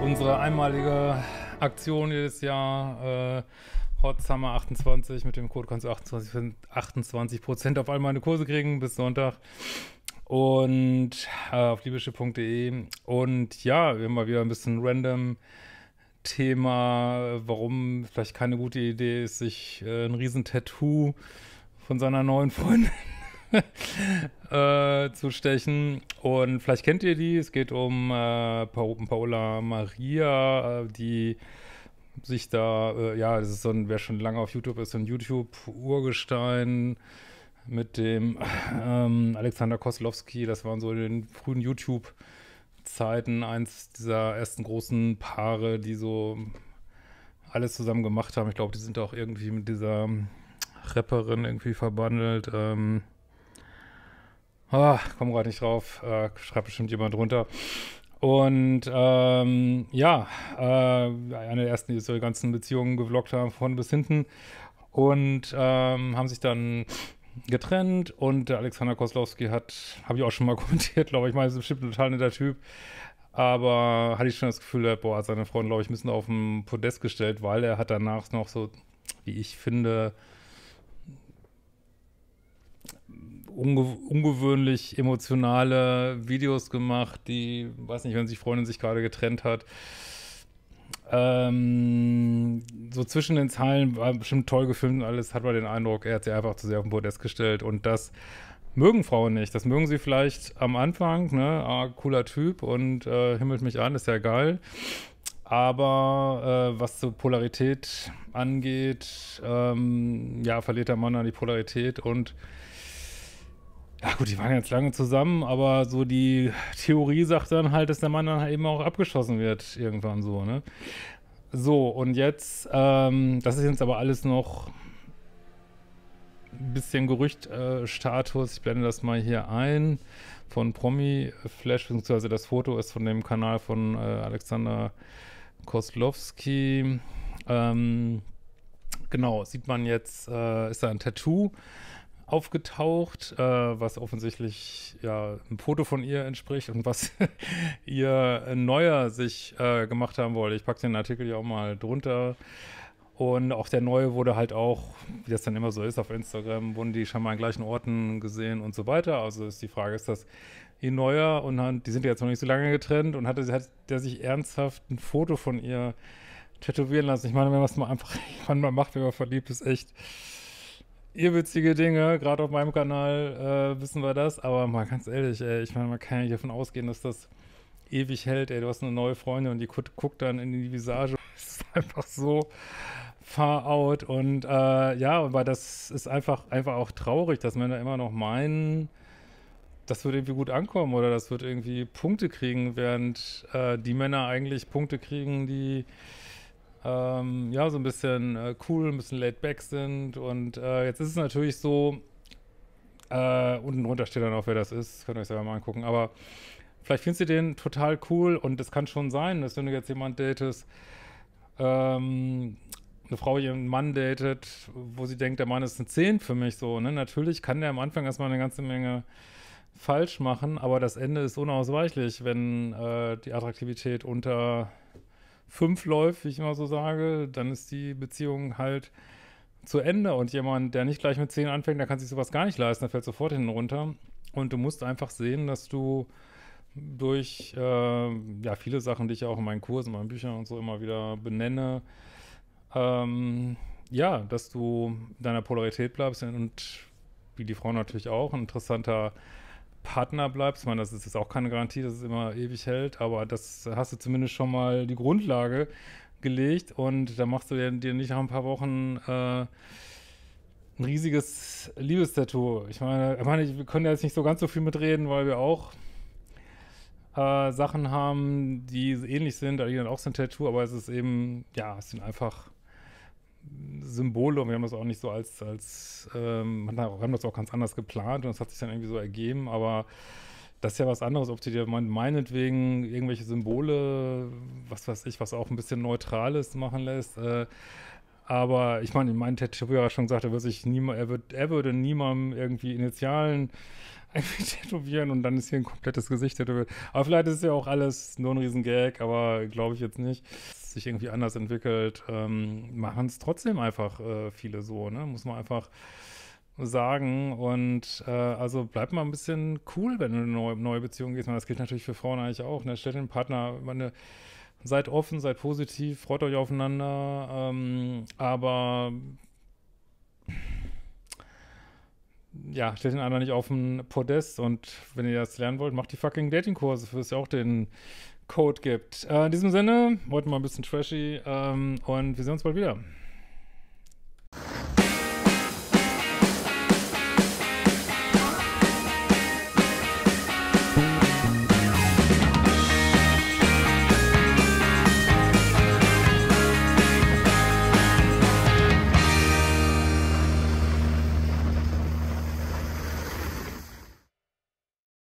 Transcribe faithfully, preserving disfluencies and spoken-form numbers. Unsere einmalige Aktion jedes Jahr, äh, Hot Summer achtundzwanzig, mit dem Code kannst du achtundzwanzig Prozent auf all meine Kurse kriegen bis Sonntag. Und äh, auf liebeschip punkt de. Und ja, wir haben mal wieder ein bisschen random Thema, warum vielleicht keine gute Idee ist, sich äh, ein riesen Tattoo von seiner neuen Freundin äh, zu stechen. Und vielleicht kennt ihr die, es geht um äh, Paola Maria, äh, die sich da, äh, ja, das ist so ein, wer schon lange auf YouTube ist, so ein YouTube-Urgestein mit dem ähm, Alexander Koslowski, das waren so in den frühen YouTube-Zeiten eins dieser ersten großen Paare, die so alles zusammen gemacht haben. Ich glaube, die sind auch irgendwie mit dieser Rapperin irgendwie verbandelt. Ähm, ah, komm gerade nicht drauf, äh, schreibt bestimmt jemand drunter. Und ähm, ja, äh, eine der ersten, die so die ganzen Beziehungen gevloggt haben, von bis hinten. Und ähm, haben sich dann getrennt und der Alexander Koslowski hat, habe ich auch schon mal kommentiert, glaube ich, ich meine, das ist bestimmt ein total netter Typ, aber hatte ich schon das Gefühl, boah, hat seine Freundin, glaube ich, ein bisschen auf den Podest gestellt, weil er hat danach noch so, wie ich finde, unge ungewöhnlich emotionale Videos gemacht, die, weiß nicht, wenn sich Freundin sich gerade getrennt hat, Ähm, so zwischen den Zeilen war bestimmt toll gefilmt und alles, hat man den Eindruck, er hat sie einfach zu sehr auf den Podest gestellt und das mögen Frauen nicht. Das mögen sie vielleicht am Anfang, ne, ah, cooler Typ und äh, himmelt mich an, ist ja geil, aber äh, was so Polarität angeht, ähm, ja, verliert der Mann an die Polarität und ja gut, die waren jetzt lange zusammen, aber so die Theorie sagt dann halt, dass der Mann dann eben auch abgeschossen wird irgendwann so, ne? So, und jetzt, ähm, das ist jetzt aber alles noch ein bisschen Gerüchtstatus. Äh, ich blende das mal hier ein von Promi Flash, beziehungsweise das Foto ist von dem Kanal von äh, Alexander Koslowski. Ähm, genau, sieht man jetzt, äh, ist da ein Tattoo aufgetaucht, äh, was offensichtlich ja ein Foto von ihr entspricht und was ihr Neuer sich äh, gemacht haben wollte. Ich packe den Artikel ja auch mal drunter. Und auch der Neue wurde halt auch, wie das dann immer so ist auf Instagram, wurden die schon mal an gleichen Orten gesehen und so weiter. Also ist die Frage, ist das ihr Neuer? Und hat, die sind ja jetzt noch nicht so lange getrennt und hatte, hat der sich ernsthaft ein Foto von ihr tätowieren lassen. Ich meine, wenn man es mal einfach man macht, wenn man verliebt ist, echt irrwitzige Dinge, gerade auf meinem Kanal äh, wissen wir das, aber mal ganz ehrlich, ey, ich meine, man kann ja davon ausgehen, dass das ewig hält, ey, du hast eine neue Freundin und die gu guckt dann in die Visage, das ist einfach so far out und äh, ja, aber das ist einfach, einfach auch traurig, dass Männer immer noch meinen, das wird irgendwie gut ankommen oder das wird irgendwie Punkte kriegen, während äh, die Männer eigentlich Punkte kriegen, die Ähm, ja, so ein bisschen äh, cool, ein bisschen laid back sind und äh, jetzt ist es natürlich so, äh, unten drunter steht dann auch, wer das ist, könnt ihr euch selber mal angucken, aber vielleicht findest du den total cool und es kann schon sein, dass wenn du jetzt jemanden datest, ähm, eine Frau ihren Mann datet, wo sie denkt, der Mann ist eine zehn für mich so, ne, natürlich kann der am Anfang erstmal eine ganze Menge falsch machen, aber das Ende ist unausweichlich, wenn äh, die Attraktivität unter fünf läuft, wie ich immer so sage, dann ist die Beziehung halt zu Ende und jemand, der nicht gleich mit zehn anfängt, der kann sich sowas gar nicht leisten, der fällt sofort hinten runter und du musst einfach sehen, dass du durch äh, ja, viele Sachen, die ich auch in meinen Kursen, meinen Büchern und so immer wieder benenne, ähm, ja, dass du deiner Polarität bleibst und wie die Frau natürlich auch, ein interessanter Partner bleibst. Ich meine, das ist jetzt auch keine Garantie, dass es immer ewig hält, aber das hast du zumindest schon mal die Grundlage gelegt und da machst du dir nicht nach ein paar Wochen äh, ein riesiges Liebestattoo. Ich meine, ich meine, wir können ja jetzt nicht so ganz so viel mitreden, weil wir auch äh, Sachen haben, die ähnlich sind, da liegt dann auch so ein Tattoo, aber es ist eben, ja, es sind einfach Symbole und wir haben das auch nicht so als, als ähm, wir haben das auch ganz anders geplant und das hat sich dann irgendwie so ergeben, aber das ist ja was anderes, ob du dir meinetwegen irgendwelche Symbole, was weiß ich, was auch ein bisschen Neutrales machen lässt, äh, aber ich meine, mein Tattooer hat schon gesagt, er, wird sich nie, er, wird, er würde niemandem irgendwie Initialen irgendwie tätowieren und dann ist hier ein komplettes Gesicht tätowiert. Aber vielleicht ist ja auch alles nur ein Riesengag, aber glaube ich jetzt nicht. Sich irgendwie anders entwickelt, ähm, machen es trotzdem einfach äh, viele so, ne? Muss man einfach sagen. Und äh, also bleib mal ein bisschen cool, wenn du in eine neue, neue Beziehung gehst. Man, das gilt natürlich für Frauen eigentlich auch, ne? Stellt den Partner, meine, seid offen, seid positiv, freut euch aufeinander, ähm, aber ja, stellt den anderen nicht auf den Podest, und wenn ihr das lernen wollt, macht die fucking Datingkurse, für das ja auch den Code gibt. Äh, in diesem Sinne, heute mal ein bisschen trashy, ähm, und wir sehen uns bald wieder.